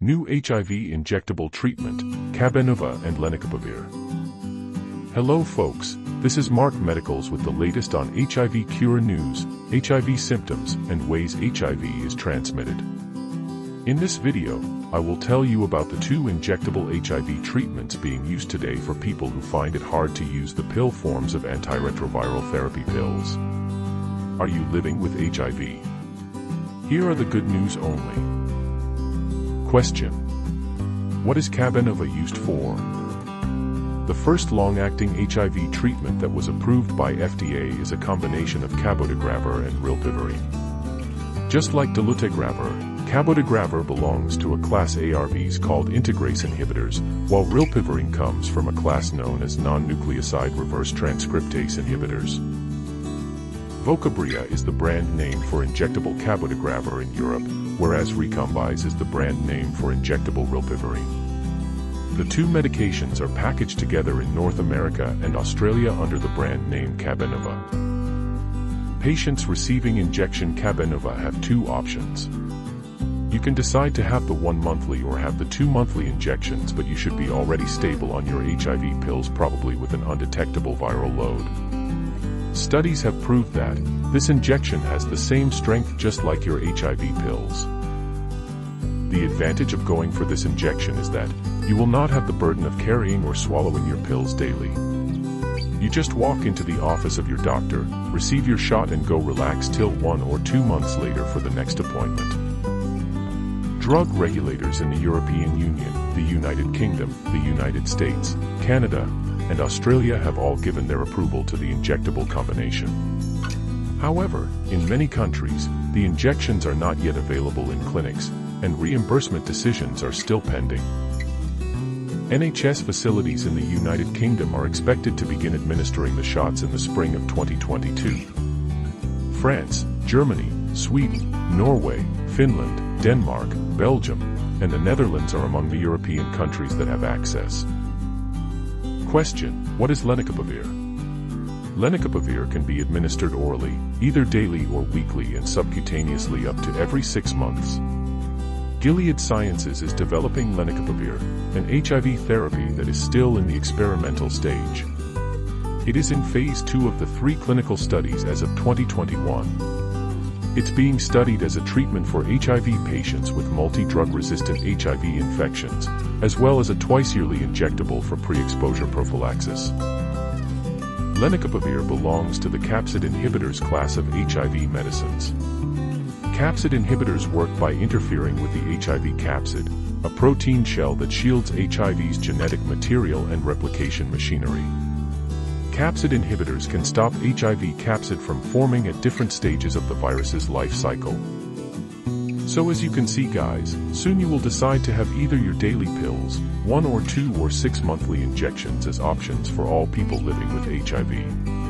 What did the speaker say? New HIV injectable treatment, Cabenuva and Lenacapavir. Hello folks, this is Mark Medicals with the latest on HIV cure news, HIV symptoms, and ways HIV is transmitted. In this video, I will tell you about the two injectable HIV treatments being used today for people who find it hard to use the pill forms of antiretroviral therapy pills. Are you living with HIV? Here are the good news only. Question: what is Cabenuva used for? The first long-acting HIV treatment that was approved by FDA is a combination of Cabotegravir and Rilpivirine. Just like Dolutegravir, Cabotegravir belongs to a class ARVs called integrase inhibitors, while Rilpivirine comes from a class known as non-nucleoside reverse transcriptase inhibitors. Vocabria is the brand name for injectable Cabotegravir in Europe, whereas Rekombi is the brand name for injectable Rilpivirine. The two medications are packaged together in North America and Australia under the brand name Cabenuva. Patients receiving injection Cabenuva have two options. You can decide to have the one-monthly or have the two-monthly injections, but you should be already stable on your HIV pills, probably with an undetectable viral load. Studies have proved that this injection has the same strength just like your HIV pills. The advantage of going for this injection is that you will not have the burden of carrying or swallowing your pills daily. You just walk into the office of your doctor, receive your shot and go relax till 1 or 2 months later for the next appointment. Drug regulators in the European Union, the United Kingdom, the United States, Canada, and Australia have all given their approval to the injectable combination. However, in many countries, the injections are not yet available in clinics, and reimbursement decisions are still pending. NHS facilities in the United Kingdom are expected to begin administering the shots in the spring of 2022. France, Germany, Sweden, Norway, Finland, Denmark, Belgium, and the Netherlands are among the European countries that have access. Question: what is Lenacapavir? Lenacapavir can be administered orally, either daily or weekly, and subcutaneously up to every 6 months. Gilead Sciences is developing Lenacapavir, an HIV therapy that is still in the experimental stage. It is in phase 2 of the 3 clinical studies as of 2021. It's being studied as a treatment for HIV patients with multi-drug resistant HIV infections, as well as a twice-yearly injectable for pre-exposure prophylaxis. Lenacapavir belongs to the capsid inhibitors class of HIV medicines. Capsid inhibitors work by interfering with the HIV capsid, a protein shell that shields HIV's genetic material and replication machinery. Capsid inhibitors can stop HIV capsid from forming at different stages of the virus's life cycle. So as you can see guys, soon you will decide to have either your daily pills, 1 or 2 or 6 monthly injections as options for all people living with HIV.